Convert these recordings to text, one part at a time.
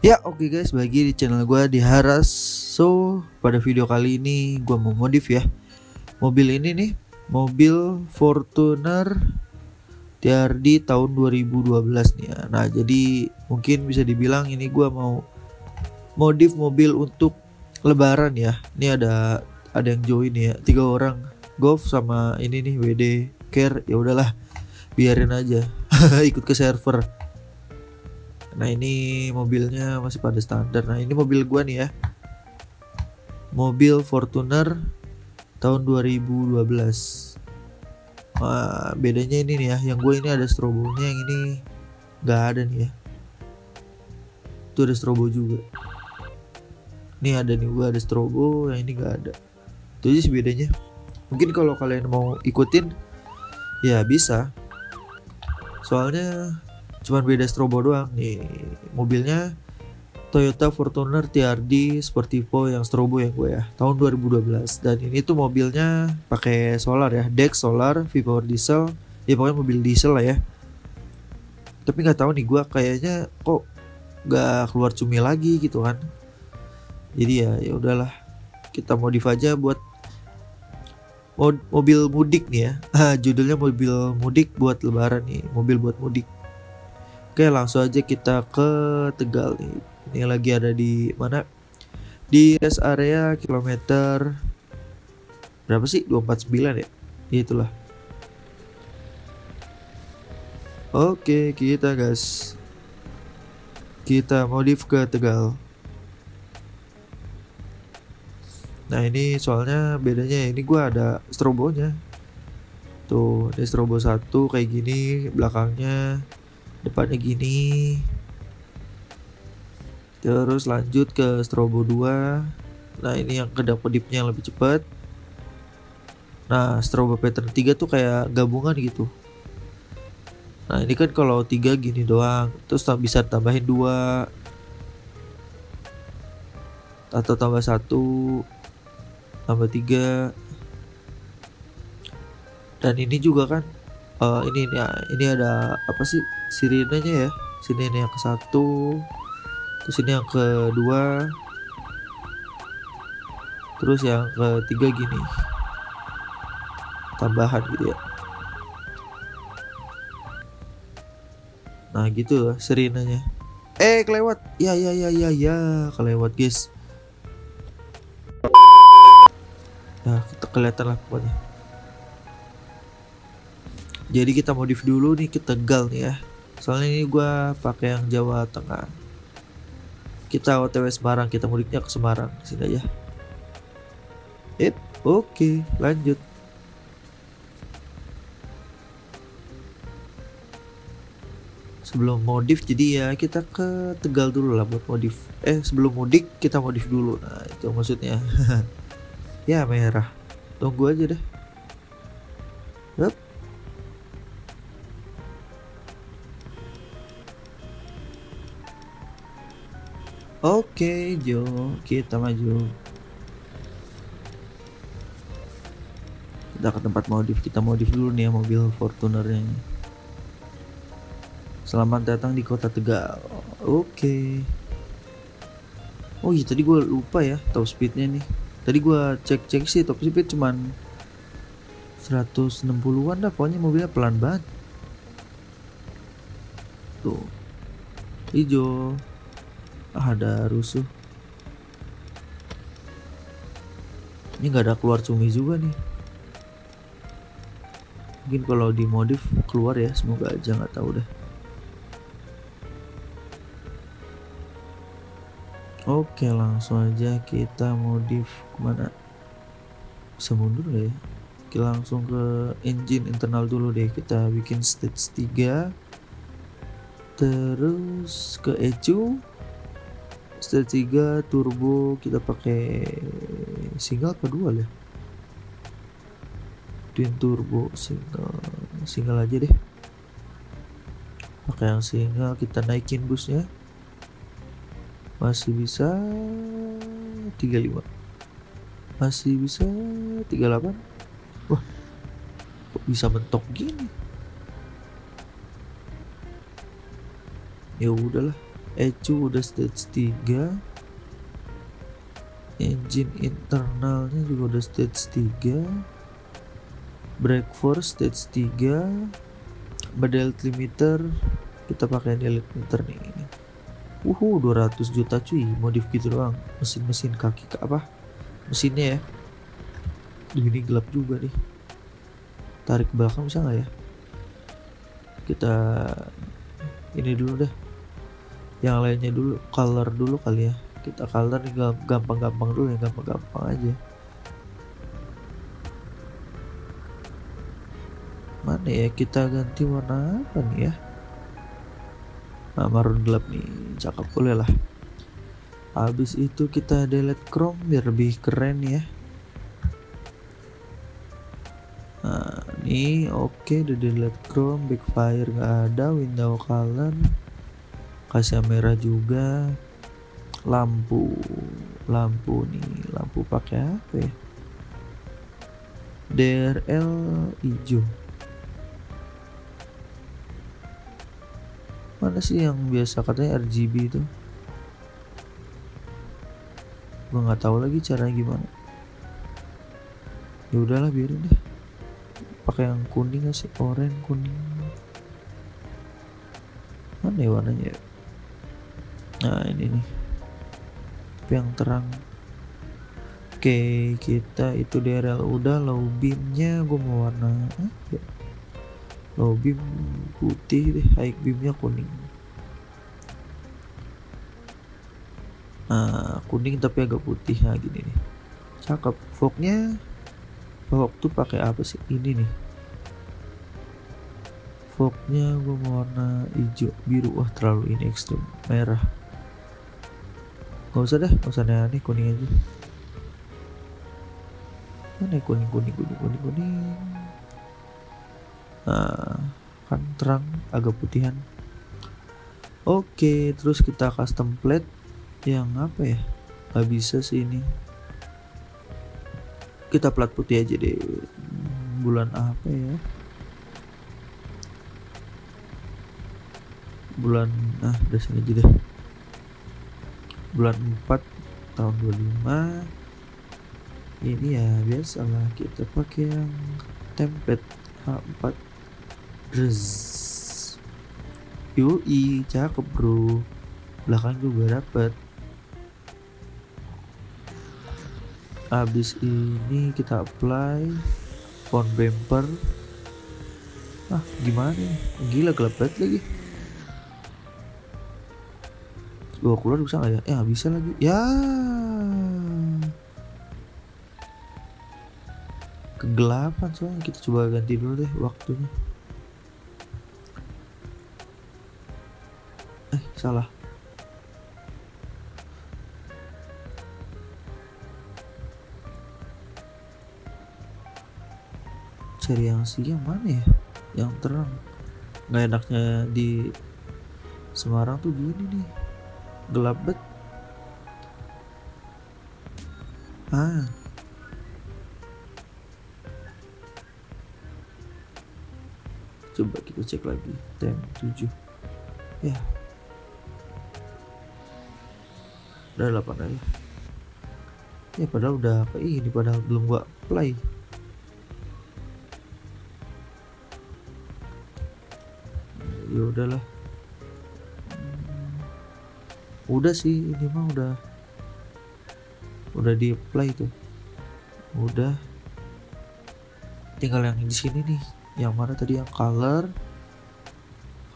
Ya oke guys, bagi di channel gue di Haras. So pada video kali ini gue mau modif ya mobil ini nih, mobil Fortuner TRD tahun 2012 nih ya. Nah jadi mungkin bisa dibilang ini gue mau modif mobil untuk lebaran ya. Ini ada yang join ya, 3 orang, Golf sama ini nih WD Care. Ya udahlah biarin aja ikut ke server. Nah ini mobilnya masih pada standar. Nah ini mobil gua nih ya, mobil Fortuner tahun 2012. Nah, bedanya ini nih ya, yang gue ini ada strobonya, yang ini nggak ada nih ya. Itu ada strobo juga. Nih ada nih, gua ada strobo, yang ini nggak ada. Itu aja sih bedanya. Mungkin kalau kalian mau ikutin ya bisa. Soalnya cuman beda strobo doang nih. Mobilnya Toyota Fortuner TRD Sportivo yang strobo yang gue ya, tahun 2012. Dan ini tuh mobilnya pakai solar ya, deck solar, V-Power diesel. Ya pokoknya mobil diesel lah ya. Tapi nggak tahu nih gue, kayaknya kok nggak keluar cumi lagi gitu kan. Jadi ya udahlah, kita modif aja buat mobil mudik nih ya. Judulnya mobil mudik buat lebaran nih, mobil buat mudik. Oke langsung aja kita ke Tegal nih. Ini lagi ada di mana? Di rest area kilometer berapa sih? 249 ya? Itulah. Oke kita gas, kita modif ke Tegal. Nah ini soalnya bedanya ini gua ada strobonya. Tuh ini strobo 1 kayak gini, belakangnya, depannya gini. Terus lanjut ke strobo 2. Nah ini yang kedap-kedipnya lebih cepat. Nah strobo pattern 3 tuh kayak gabungan gitu. Nah ini kan kalau 3 gini doang, terus bisa tambahin 2 atau tambah 1, tambah 3. Dan ini juga kan ini ada apa sih sirinenya ya, sirine yang ke-1 terus ini yang ke-2 terus yang ke-3 gini tambahan gitu ya. Nah gitu sirinenya, kelewat ya kelewat guys. Nah kita kelihatan lah pokoknya. Jadi kita modif dulu nih ke Tegal nih ya. Soalnya ini gua pakai yang Jawa Tengah. Kita OTW Semarang, kita mudiknya ke Semarang sini aja. Oke, lanjut. Sebelum modif jadi ya kita ke Tegal dulu lah buat modif. Sebelum mudik kita modif dulu. Nah, itu maksudnya. Ya merah. Tunggu aja deh. Oke, Jo, kita maju. Kita ke tempat modif, kita modif dulu nih ya mobil Fortunernya. Selamat datang di kota Tegal. Oke. Oh iya tadi gue lupa ya top speednya nih. Tadi gue cek sih top speed cuman 160-an dah, pokoknya mobilnya pelan banget. Tuh, hijau. Ada rusuh. Ini nggak ada keluar cumi juga nih. Mungkin kalau dimodif keluar ya, semoga aja, nggak tahu deh. Oke langsung aja kita modif kemana? Bisa mundur nggak ya? Oke, langsung ke engine internal dulu deh. Kita bikin stage 3 terus ke ECU. Stage 3 turbo kita pakai single apa dual ya? Twin turbo, single aja deh. Pakai yang single, kita naikin busnya. Masih bisa 35. Masih bisa 38. Wah. Kok bisa mentok gini? Ya udahlah. ECU udah stage 3, engine internalnya juga udah stage 3, brake force stage 3, model limiter kita pakai limiter nih. 200 juta cuy, modif gitu doang. Mesin-mesin kaki ke apa? Mesinnya ya. Ini gelap juga nih. Tarik ke belakang bisa nggak ya? Kita ini dulu deh. Yang lainnya dulu, color dulu kali ya. Kita color gampang-gampang dulu ya, gampang-gampang aja. Mana ya, kita ganti warna apa nih ya? Nah, marun gelap nih, cakep, boleh lah. Habis itu kita delete chrome biar lebih keren ya. Nah, ini oke, udah delete chrome, backfire nggak ada, window color kasih merah juga, lampu nih, lampu pakai apa ya? DRL hijau. Mana sih yang biasa katanya RGB itu? Gue nggak tahu lagi caranya gimana. Ya udahlah, biarin deh. Pakai yang kuning nggak sih? Oranye, kuning. Mana ya warnanya? Nah ini nih. Tapi yang terang. Oke, kita itu DRL udah. Low beamnya gue mau warna apa ya? Low beam putih deh, high beamnya kuning. Nah, kuning tapi agak putih. Nah gini nih, cakep. Fognya waktu pakai apa sih? Ini nih fognya gue mau warna hijau biru. Wah terlalu ini ekstrim, merah nggak usah deh, nggak usah aneh, kuning aja. Mana kuning. Nah, kan terang agak putihan. Oke, terus kita custom plate yang apa ya? Gak bisa sih ini. Kita plat putih aja deh. Bulan apa ya? Bulan udah sini aja deh. Bulan 4 tahun 25. Ini ya biasalah, kita pakai yang template H4. Yoi, cakep bro. Belakang juga dapet. Abis ini kita apply front bumper. Gimana nih? Gila kelepet lagi. Gua keluar bisa nggak ya? Ya bisa lagi. Ya. Kegelapan soalnya, kita coba ganti dulu deh waktunya. Salah. Cari yang siang mana ya? Yang terang. Nggak enaknya di Semarang tuh gini nih. Gelap bet. Coba kita cek lagi. Tem 7. Ya. Udah 8 aja. Ya padahal udah apa ini, padahal belum gua play. Ya udahlah. Udah sih ini mah udah di play tuh. Udah. Tinggal yang di sini nih. Yang mana tadi yang color?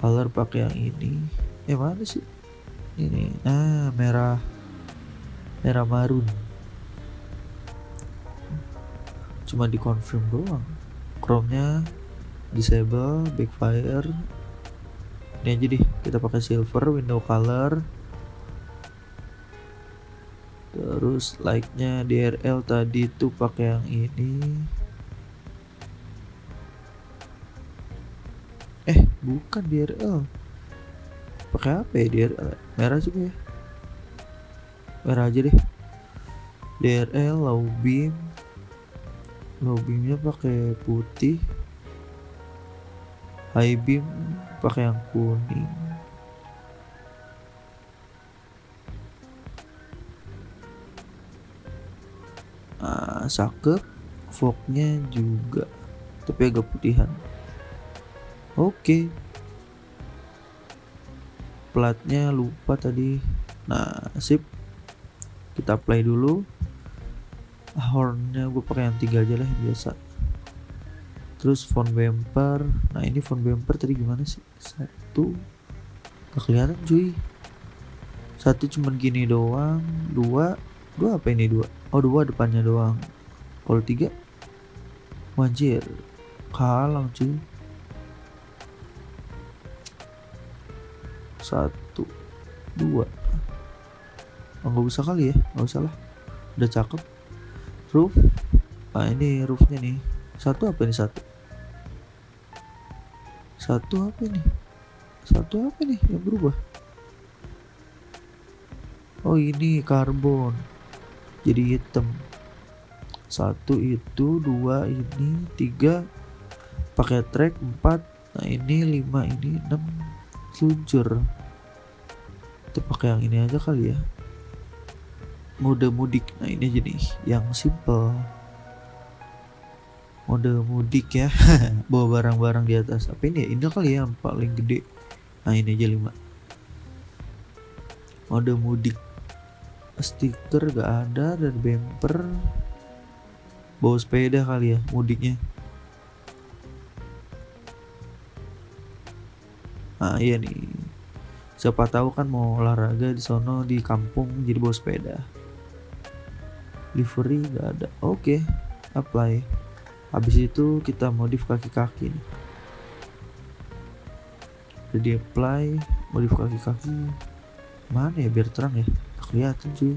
Color pakai yang ini. Mana sih? Ini. Nah, merah marun, cuma di confirm doang. Chrome-nya disable, backfire ini aja deh, kita pakai silver, window color. Terus light-nya DRL tadi tuh pakai yang ini. Bukan DRL, pakai apa ya? DRL merah juga ya. Merah aja deh. DRL low beam, low beamnya pakai putih, high beam pakai yang kuning. warna sake, fognya juga, tapi agak putihan. Oke. Platnya lupa tadi. Nah, sip. Kita play dulu. Hornnya gue pakai yang 3 aja lah, biasa. Terus font bumper. Nah, ini font bumper tadi gimana sih? Satu gak kelihatan cuy. Satu cuman gini doang. Dua apa ini dua? Oh, dua depannya doang. Kalau tiga wajir kalang cuy. Satu, dua. Oh, nggak usah kali ya, nggak usah lah, udah cakep. Roof. Nah, ini roofnya nih. Satu apa ini satu? Satu apa ini? Satu apa nih yang berubah? Oh, ini karbon jadi hitam. Satu itu, dua ini, tiga pakai track, empat. Nah, ini lima, ini enam, seluncur. Kita pakai yang ini aja kali ya, mode mudik. Nah, ini jenis yang simple, mode mudik ya. Bawa barang-barang di atas. Apa ini ya, ini kali ya yang paling gede. Nah, ini aja 5. Mode mudik. Stiker gak ada, dan bumper. Bawa sepeda kali ya mudiknya. Nah, iya nih. Siapa tahu kan mau olahraga di sono di kampung, jadi bawa sepeda. Livery gak ada. Oke, apply. Habis itu kita modif kaki-kaki nih. Jadi apply, modif kaki-kaki. Mana ya biar terang ya? Nggak kelihatan cuy.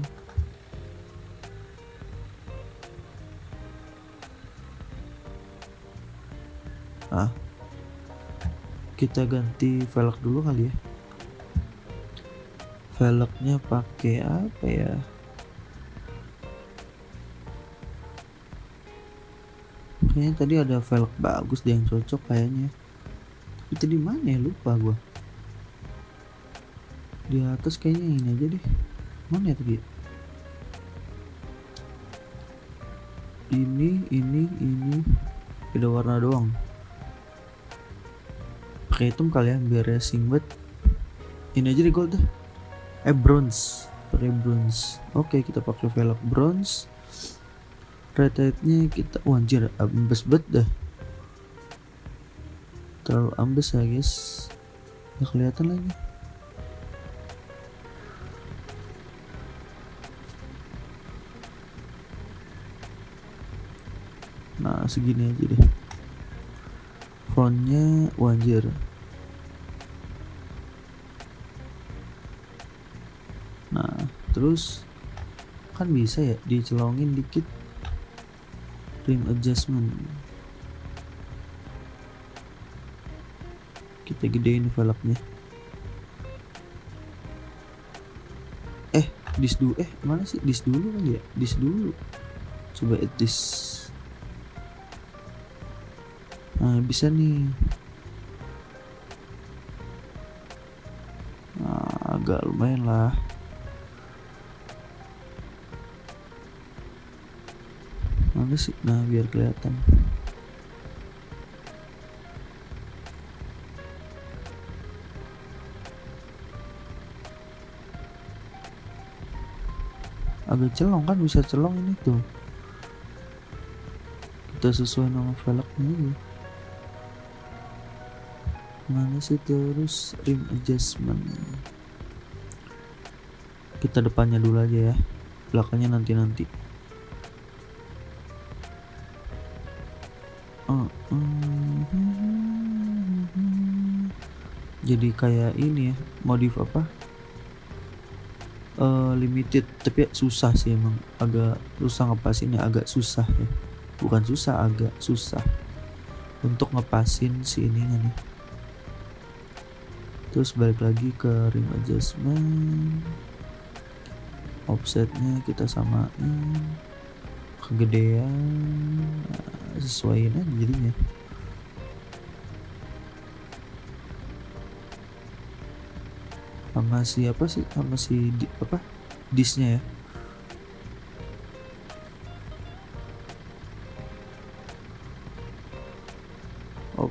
Ah, kita ganti velg dulu kali ya. Velgnya pakai apa ya? Kayaknya tadi ada velg bagus deh yang cocok kayaknya. Itu di mana ya, lupa gua. Di atas kayaknya ini aja deh. Mana ya tadi? Ini beda warna doang. Pakai hitam kali ya biar racing banget. Ini aja di gold deh. Bronze. Pakai bronze. Oke, kita pakai velg bronze. Rate-nya kita anjir ambes banget dah. Terlalu ambes ya guys, nggak kelihatan lagi. Nah, segini aja deh. Fontnya anjir. Nah, terus kan bisa ya dicelongin dikit. Rim adjustment. Kita gedein velgnya. Dis dulu. Mana sih dis dulu kan ya? Dis dulu. Coba dis. Nah, bisa nih. Nah, agak lumayan lah. Mana sih? Nah, biar kelihatan. Agak celong kan, bisa celong ini tuh. Kita sesuai nama velgnya. Mana sih, terus rim adjustment. Kita depannya dulu aja ya, belakangnya nanti-nanti. Jadi kayak ini ya, modif apa? Limited, tapi susah sih emang, agak susah ngepasinnya, agak susah ya, bukan susah, agak susah untuk ngepasin si ininya nih. Terus balik lagi ke rim adjustment, offsetnya kita samain, kegedean, nah, sesuaiin aja jadinya. Sama si apa sih, sama si apa disnya ya.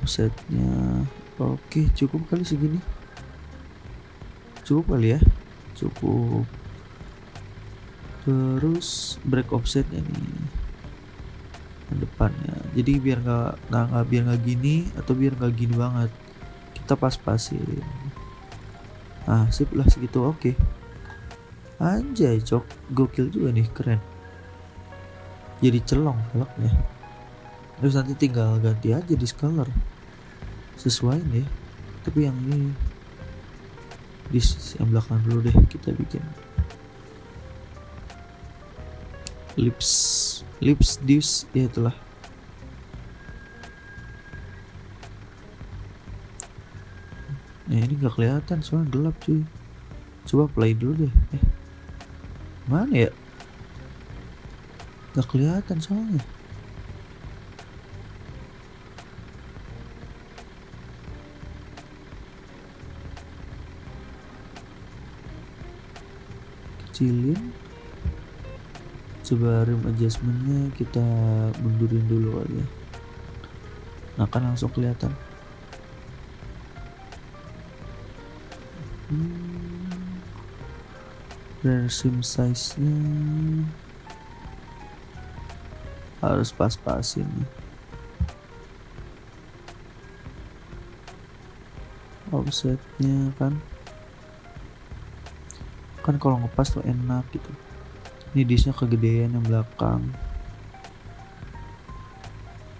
offsetnya oke, cukup kali segini, cukup kali ya, cukup. Terus brake offsetnya nih depannya, jadi biar nggak gini atau biar nggak gini banget, kita pas-pasin. Nah sip lah segitu, oke. Anjay cok, gokil juga nih, keren. Jadi celong velgnya. Terus nanti tinggal ganti aja di color sesuai nih. Tapi yang ini di yang belakang dulu deh, kita bikin lips dius, ya itulah. Nah ini nggak kelihatan soalnya gelap cuy. Coba play dulu deh. Mana ya? Nggak kelihatan soalnya. Kecilin. Coba rim adjustmentnya kita mundurin dulu aja. Nah kan langsung kelihatan. Rear rim size-nya harus pas-pasin. Offsetnya kan kalau ngepas tuh enak gitu. Ini disnya kegedean yang belakang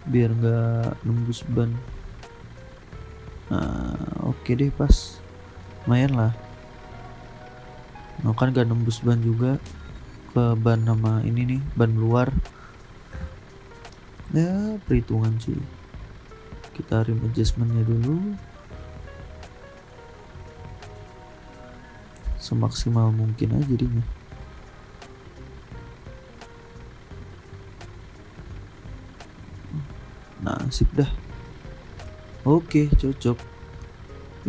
biar nggak nembus ban. Nah oke deh, pas lumayan lah. Nah kan gak nembus ban juga ke ban nama ini nih, ban luar ya, perhitungan sih. Kita rim adjustmentnya dulu semaksimal mungkin aja jadinya. Nah sip dah, oke cocok.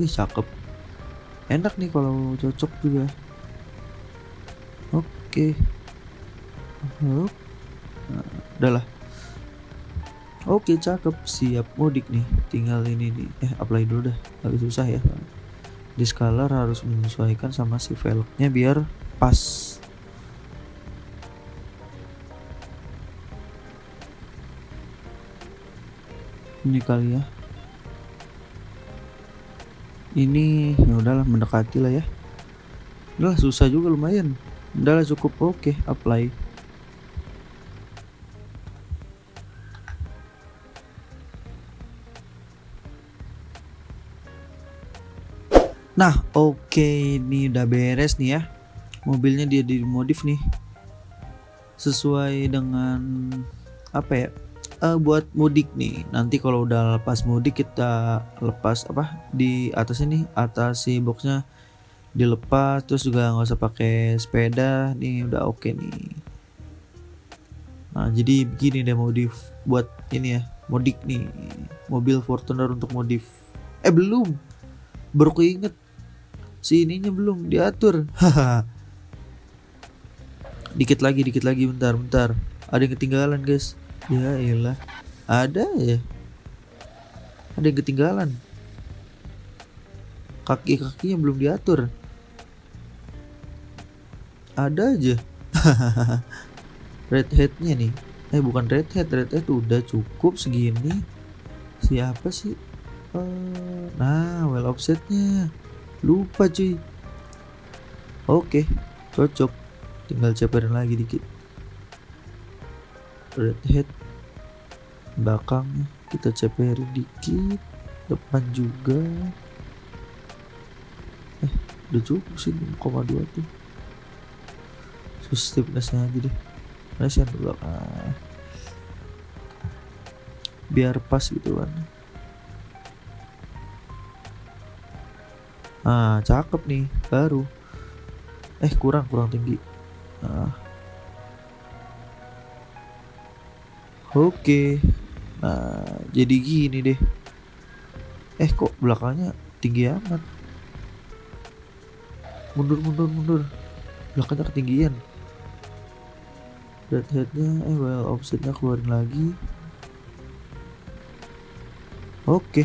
Ih cakep, enak nih kalau cocok juga. Oke, nah, udahlah. Oke cakep, siap mudik nih. Tinggal ini nih, apply dulu dah, agak susah ya. Diskaler harus menyesuaikan sama si velgnya biar pas. Ini kali ya, ini ya udahlah, mendekati lah ya. Udahlah susah juga lumayan, udahlah cukup. Oke, apply. Nah oke, ini udah beres nih ya, mobilnya dia dimodif nih sesuai dengan apa ya, buat mudik nih. Nanti kalau udah lepas mudik kita lepas apa di atas ini, atas si boxnya dilepas. Terus juga nggak usah pakai sepeda nih, udah oke nih. Nah jadi begini deh modif buat ini ya, mudik nih mobil Fortuner untuk modif. Belum, baru keinget si ininya belum diatur. dikit lagi bentar, ada yang ketinggalan guys. Ya elah, ada yang ketinggalan, kaki-kakinya belum diatur, ada aja. Red hatnya nih, bukan red hat udah cukup segini. Siapa sih? Nah well offsetnya lupa cuy. Oke cocok, tinggal ceperin lagi dikit. Red hat belakang kita ceper dikit, depan juga udah cukup sih, 0,2 tuh. Stiffnessnya aja deh, masih yang belakang biar pas gitu kan. Nah cakep nih, baru kurang tinggi. Oke, nah jadi gini deh. Kok belakangnya tinggi amat? Mundur. Belakangnya ketinggian. Red headnya, well offsetnya keluarin lagi. Oke,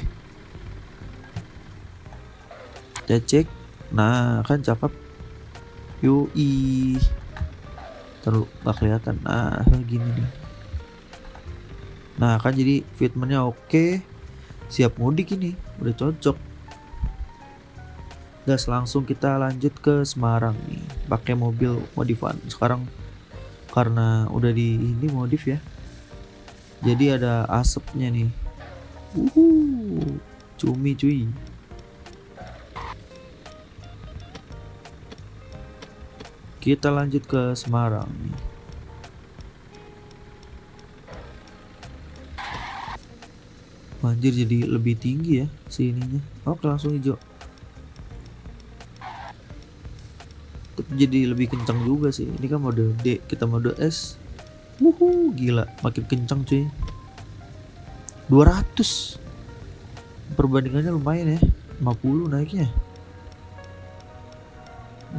kita cek. Nah kan cakep. Yoi, terlalu nggak kelihatan. Nah gini nih. Nah kan jadi fitmentnya oke, siap mudik ini, udah cocok. Gas, langsung kita lanjut ke Semarang nih, pakai mobil modifan sekarang karena udah di ini modif ya. Jadi ada asapnya nih. Cumi cuy. Kita lanjut ke Semarang. Banjir jadi lebih tinggi ya sininya. Oke, langsung hijau. Tapi jadi lebih kencang juga sih. Ini kan mode D, kita mode S. Wuhu, gila, makin kencang cuy. 200. Perbandingannya lumayan ya. 50 naiknya.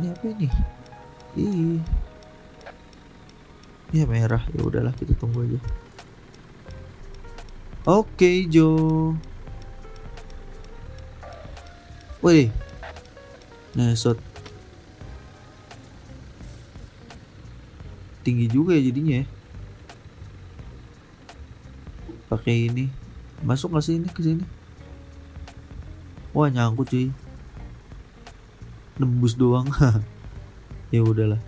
Ini apa ini? Ih, ya merah, ya udahlah kita tunggu aja. Oke, Jo. Wih, nah shot tinggi juga ya jadinya ya. Pakai ini, masuk nggak sih ini ke sini? Wah nyangkut cuy, nembus doang. Ya udahlah.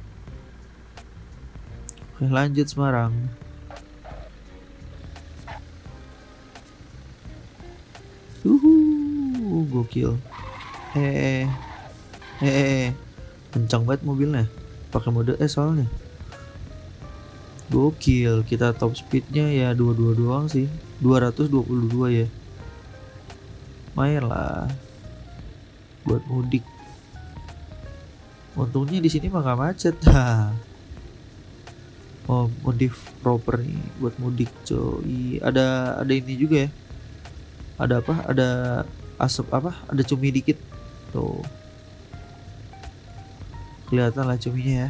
Oke, lanjut Semarang. Gokil. Kencang banget mobilnya. Pakai mode S soalnya. Gokil. Kita top speednya ya 22 doang sih. 222 ya. Main lah. Buat mudik. Untungnya di sini mah gak macet. Oh, modif proper nih buat mudik coy. Ada ini juga ya. Ada apa? Ada asap apa? Ada cumi dikit. Tuh. Kelihatan lah cuminya ya.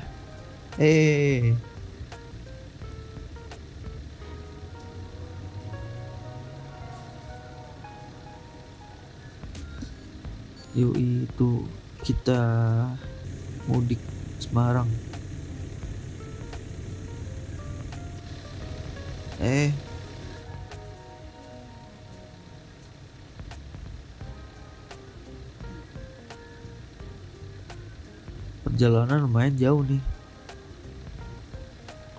Yuk itu kita mudik Semarang. Perjalanan lumayan jauh nih.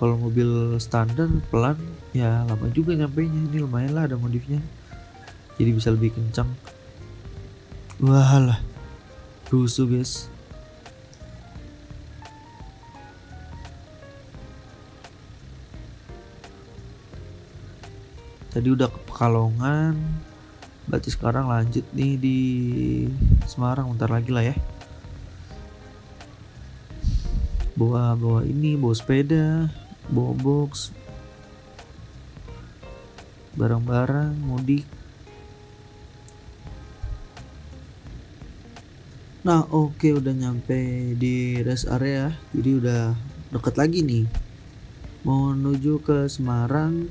Kalau mobil standar pelan ya lama juga nyampainya. Ini lumayan lah ada modifnya, jadi bisa lebih kencang. Wah lah, rusuh guys. Tadi udah ke Pekalongan, berarti sekarang lanjut nih di Semarang. Bentar lagi lah ya. Bawa ini, bawa sepeda, bawa box, barang-barang mudik. Nah oke, udah nyampe di rest area, jadi udah deket lagi nih mau menuju ke Semarang.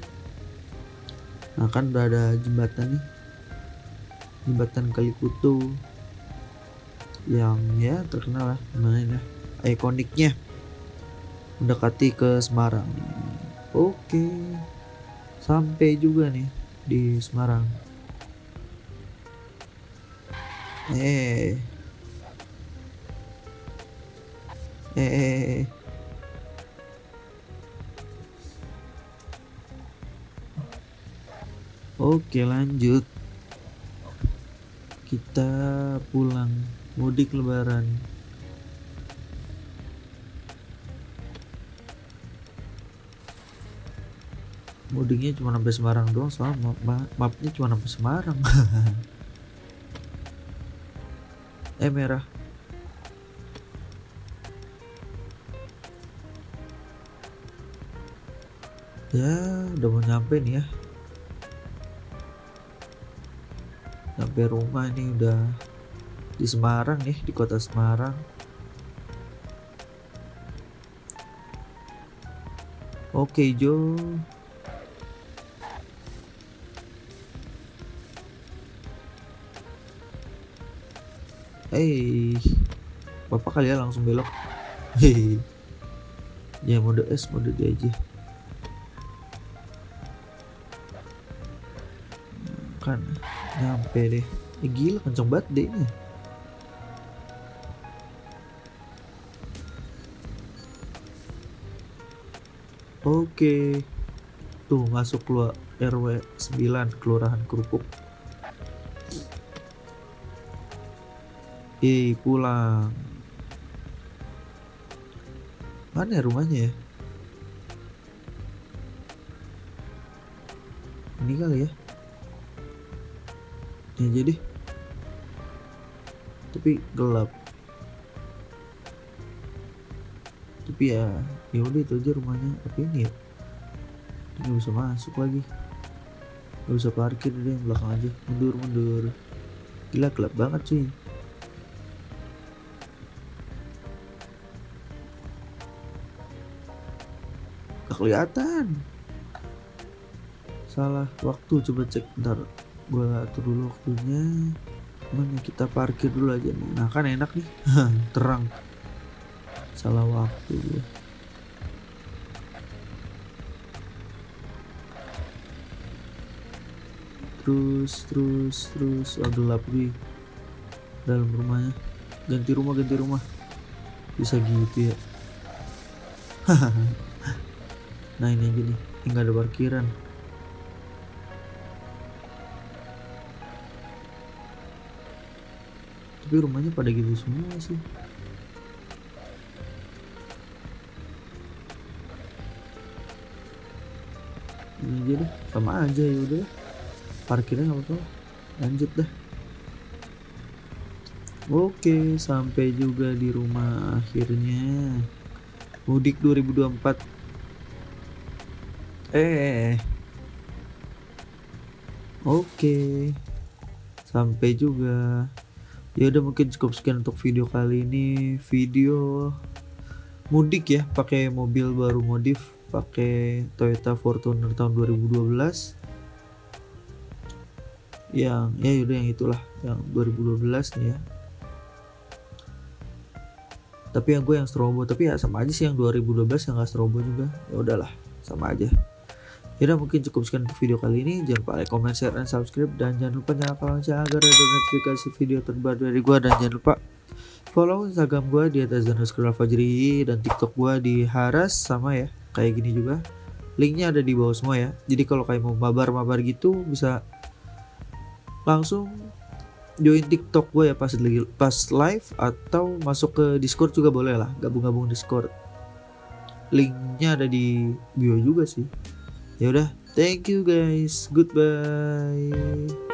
Nah kan udah ada jembatan nih, Jembatan Kaliputu yang ya terkenal lah, namanya ikoniknya, mendekati ke Semarang. Oke, sampai juga nih di Semarang. Oke, lanjut. Kita pulang mudik lebaran. Mudiknya cuma sampai Semarang doang, soalnya mapnya cuma sampai Semarang. Merah. Ya, udah mau nyampe nih ya. Sampai rumah ini udah di Semarang nih, di kota Semarang. Oke Jo. Bapak kali ya langsung belok. Ya mode S, mode D aja. Kan nyampe deh. Gila kenceng banget deh ini. Oke. Tuh masuk keluar RW 9, Kelurahan Kerupuk. Pulang. Mana rumahnya ya? Ini kali ya. Ya jadi. Tapi gelap. Tapi ya, ya udah itu aja rumahnya. Tapi ini ya. Ini bisa masuk lagi. Gak bisa parkir deh, yang belakang aja. Mundur. Gila gelap banget cuy. Gak kelihatan. Salah waktu, coba cek ntar. Gue atur dulu waktunya. Mana kita parkir dulu aja nih. Nah kan enak nih. Terang. Salah waktu gue. Terus gelap nih dalam rumahnya. Ganti rumah. Bisa gitu ya. Nah ini aja nih, nggak ada parkiran. Tapi rumahnya pada gitu semua sih. Ini aja deh, sama aja ya udah. Parkirnya nggak apa-apa, lanjut dah. Oke, sampai juga di rumah akhirnya. Mudik 2024. Oke, sampai juga. Ya udah, mungkin cukup sekian untuk video kali ini. Video mudik ya, pakai mobil baru modif, pakai Toyota Fortuner tahun 2012. Yang ya udah yang itulah yang 2012 nih ya. Tapi yang gue yang strobo, tapi ya sama aja sih yang 2012 yang gak strobo juga. Ya udahlah, sama aja. Ya udah, mungkin cukup sekian untuk video kali ini. Jangan lupa like, comment, share, dan subscribe, dan jangan lupa nyalakan lonceng agar ada notifikasi video terbaru dari gue, dan jangan lupa follow Instagram gue di @azhar_alfajri dan TikTok gue di Haras sama ya, kayak gini juga. Linknya ada di bawah semua ya. Jadi kalau kayak mau mabar-mabar gitu bisa langsung join TikTok gue ya pas live, atau masuk ke Discord juga boleh lah, gabung-gabung Discord. Linknya ada di bio juga sih. Ya udah, thank you guys, goodbye.